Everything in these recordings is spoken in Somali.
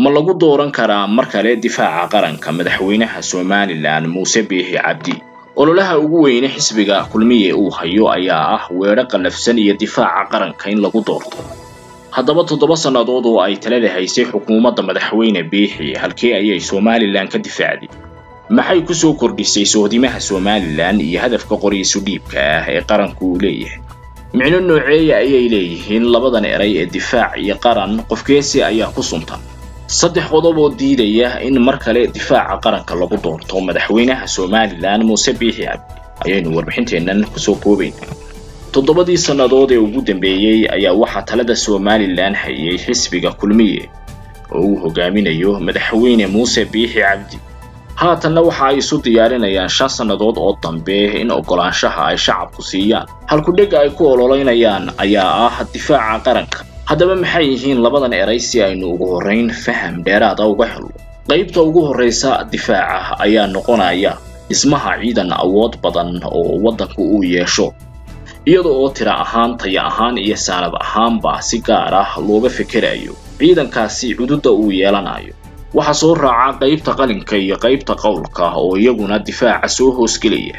ما lagu dooran karaa mar kale difaaca qaranka madaxweynaha Somaliland Muuse Biixi Cabdi ololaha ugu weyn ee xisbiga kulmiye uu hayo ayaa ah weerar qalafsan iyo difaaca qaranka in lagu doorto haddaba 7 sanadood oo ay talada haysay xukuumadda madaxweyne Biixi halkii ay Somaliland ka difaacday maxay ku soo kordhisay soodimaha Somaliland iyo hadafka qoriysu dhiibka ah ee qaranku u leeyahay micno nooceeya ayay leeyihiin labadan eray ee difaac iyo qaran qofkeesi ayaa ku sunta saddex qodob oo diidaya in mar kale difaaca qaranka lagu doorto madaxweynaha Somaliland Muuse Biixi Cabdi ayaynu warbixinteenan ku soo koobaynaa todobadii sanadood ee ugu dambeeyay ayaa waxa talada Somaliland hayay xisbiga kulmiye oo uu hogaaminayo madaxweyne Muuse Biixi Cabdi haatanna waxa ay isu diyaarinayaan 5 sanadood oo dambe in oggolaanshaha ay shacabku siiyaan halku dhig ay ku ololeynayaan ayaa ah difaaca qaranka haddaba maxay yihiin labadan eray si aynu ugu horeyn faham dheeraad ah uga helno qaybta ugu horeysa difaaca ayaa noqonaya ismaha ciidan awood badan oo wadanku uu yeesho iyadoo tira ahaan taya ahaan iyo saalab ahaan ba si gaar ah looga fikirayo ciidankaasi xuduuda uu yeelanayo waxa soo raaca qaybta qalinka iyo qaybta qowlka oo iyaguna difaaca soo hoosgeliya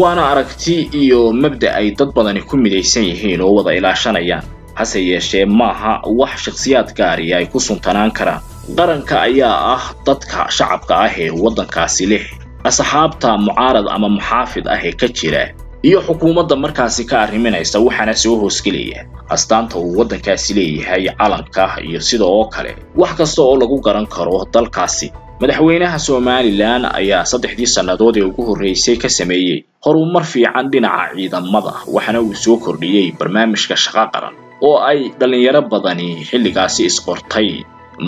waana aragti iyo mabda ay dad badan ku midaysan yihiin oo wada ilaashanayaan hase yeeshee maaha wax shakhsiyaad gaari ay ku suntanaan karaan qaranka ayaa ah dadka shacabka ah ee wadankaasi leh asxaabta mucaarad ama muxaafid ah ee ka jira iyo xukuumadda markaasi ka arriminaysa waxana soo hoosgeliya astaanta uu wadankaasi leeyahay calanka iyo sidoo kale wax kasta oo lagu garan karo dalkaasi madaxweynaha Somaliland ayaa saddexdii sanadood ee ugu horeysay ka sameeyay horumar fiican dhinaca ciidamada waxana uu soo kordhiyay barnaamijka shaqo qaran oo ay dhalinyaro badani xilligaasi isqortay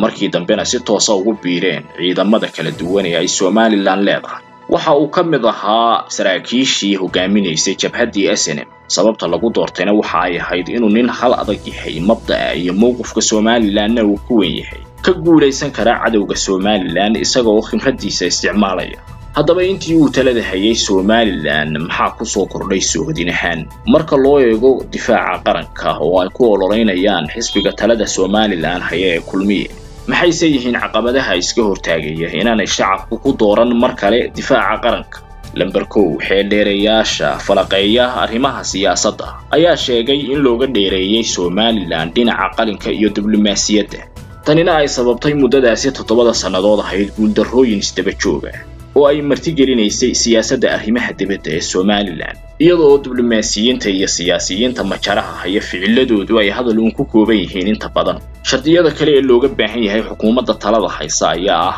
markii dambena si toos ah ugu biireen ciidamada kala duwan ee Somaliland leedahay waxa uu ka mid ahaa saraakiishii hogaaminaysay jabhadii SNM sababta lagu doortayna waxa ay ahayd inuu nin hal adag yahay mabda'a iyo mowqifka Somaliland uu ku weyn yahay ka guuleysan kara cadawga Somaliland isagoo khimradiisa isticmaalaya haddaba intii uu talada hayay Somaliland maxaa ku soo kordhay soodinahan marka loo eego difaaca qaranka oo ay ku ololeynayaan xisbiga talada Somaliland hayay kulmiye maxay sayihiin caqabadaha iska hortaagaya inaanay shacabku ku dooran mar kale difaaca qaranka lambar 1 xeel dheerayaasha falaqeeyaha arrimaha siyaasadda ayaa sheegay in looga dheereeyay Somaliland dhinaca qalinka iyo diblomaasiyadda tanina ay sababtay muddadaasi 7 sanadood ahayd guuldarrooyin isdaba joog ah oo ay marti gelinaysay siyaasadda arrimaha dibadda ee Somaliland iyadoo diblomaasiyiinta iyo siyaasiyiinta majaraha haya ficiladoodu ay hadal uun ku kooban yihiin inta badan shardiyada kale ee looga baahan yahay xukuumadda talada haysa ayaa ah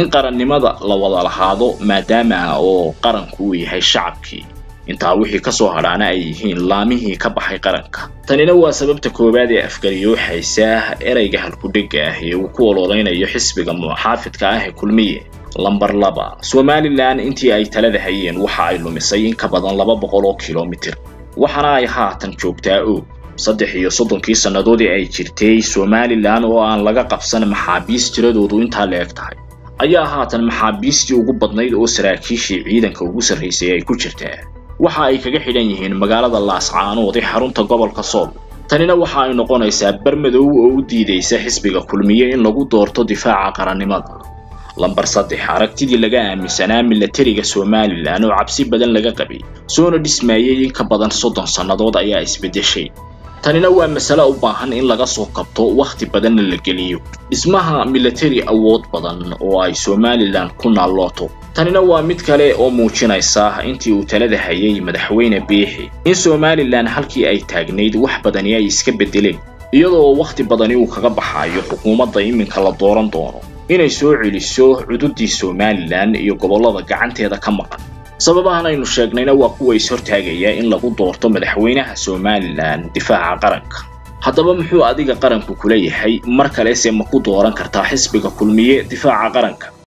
in qarannimada la wada lahaado maadaama oo qaranku uu yahay shacabkii inta wixii ka soo haraana ay yihiin laamihii ka baxay qaranka tanina waa sababta koobaad ee afgariyo haysa erayga halku dhig ah ee uu ku ololeynayo xisbiga muxaafidka ah ee kulmiye lambar 2 Somaliland intii ay talada hayeen waxa ay lumisay in ka badan 200 kilomitir waxana ay haatan joogtaa oo 3 sanadood ay jirtay Somaliland oo aan laga qabsan maxaabiis tiradoodu inta leeg tahay ayaa haatan maxaabiistii ugu badnayd oo saraakiishii ciidanka ugu sarreysay ay ku jirtaa waxa ay kaga xidhan yihiin magaalada Laascaanood ee xarunta gobolka Sool tanina waxa ay noqonaysaa barmadow oo u diidaysa xisbiga kulmiye in lagu doorto difaaca qarannimada lambar 3 aragtidii laga aaminsanaa militariga Somaliland oo cabsi badan laga qabay soona dhismaayay in ka badan 30 sanadood ayaa isbedeshay tanina waa mas'ala u baahan in laga soo qabto waqti badan la geliyo ismaha military awood badan oo ay Somaliland ku naalooto tanina waa mid kale oo muujinaysa intii uu talada hayay madaxweyne Biixi in Somaliland halkii ay taagneyd wax badan ay iska bedeleen iyadoo waqti badan uu kaga baxayo xukuumadda iminka la dooran doono inay soo celiso xuduudii Somaliland iyo gobolada gacanteeda ka maqan sababahan aynu sheegnayna waa kuwa is hortaagaya in lagu doorto madaxweynaha Somaliland difaaca qaranka haddaba muxuu adiga qaranku ku leeyahay mar kale ee ma ku dooran kartaa xisbiga kulmiye difaaca qaranka